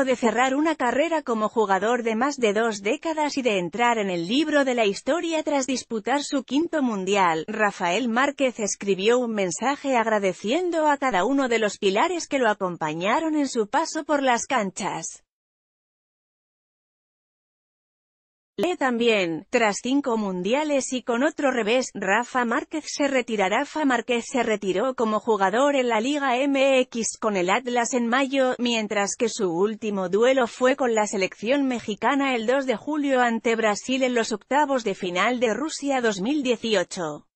luego de cerrar una carrera como jugador de más de 2 décadas y de entrar en el libro de la historia tras disputar su 5º mundial, Rafael Márquez escribió un mensaje agradeciendo a cada uno de los pilares que lo acompañaron en su paso por las canchas. Lee también, tras 5 mundiales y con otro revés, Rafa Márquez se retirará. Rafa Márquez se retiró como jugador en la Liga MX con el Atlas en mayo, mientras que su último duelo fue con la selección mexicana el 2 de julio ante Brasil en los octavos de final de Rusia 2018.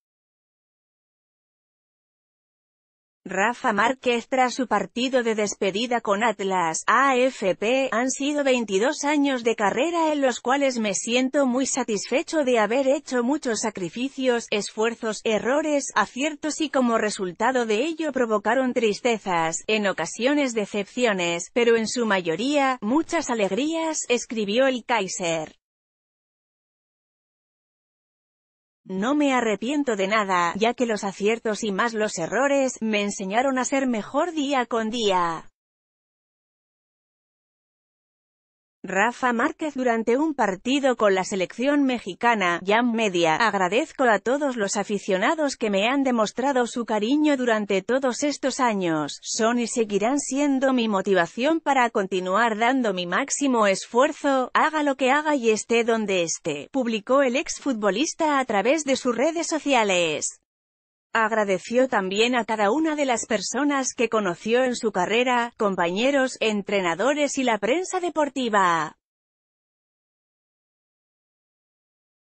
Rafa Márquez tras su partido de despedida con Atlas, AFP, han sido 22 años de carrera en los cuales me siento muy satisfecho de haber hecho muchos sacrificios, esfuerzos, errores, aciertos y como resultado de ello provocaron tristezas, en ocasiones decepciones, pero en su mayoría, muchas alegrías, escribió el Kaiser. No me arrepiento de nada, ya que los aciertos y más los errores, me enseñaron a ser mejor día con día. Rafa Márquez durante un partido con la selección mexicana, Jam Media, agradezco a todos los aficionados que me han demostrado su cariño durante todos estos años, son y seguirán siendo mi motivación para continuar dando mi máximo esfuerzo, haga lo que haga y esté donde esté, publicó el exfutbolista a través de sus redes sociales. Agradeció también a cada una de las personas que conoció en su carrera, compañeros, entrenadores y la prensa deportiva.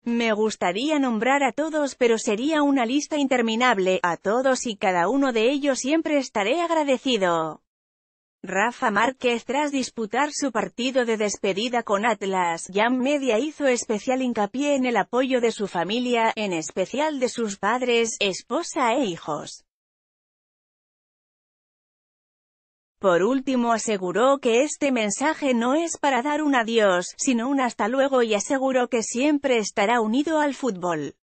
Me gustaría nombrar a todos, pero sería una lista interminable, a todos y cada uno de ellos siempre estaré agradecido. Rafa Márquez tras disputar su partido de despedida con Atlas, Jam Media hizo especial hincapié en el apoyo de su familia, en especial de sus padres, esposa e hijos. Por último aseguró que este mensaje no es para dar un adiós, sino un hasta luego y aseguró que siempre estará unido al fútbol.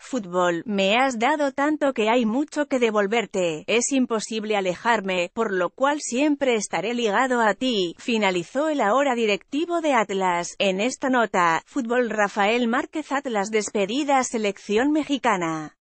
Fútbol, me has dado tanto que hay mucho que devolverte, es imposible alejarme, por lo cual siempre estaré ligado a ti, finalizó el ahora directivo de Atlas. En esta nota, Fútbol Rafael Márquez Atlas despedida Selección Mexicana.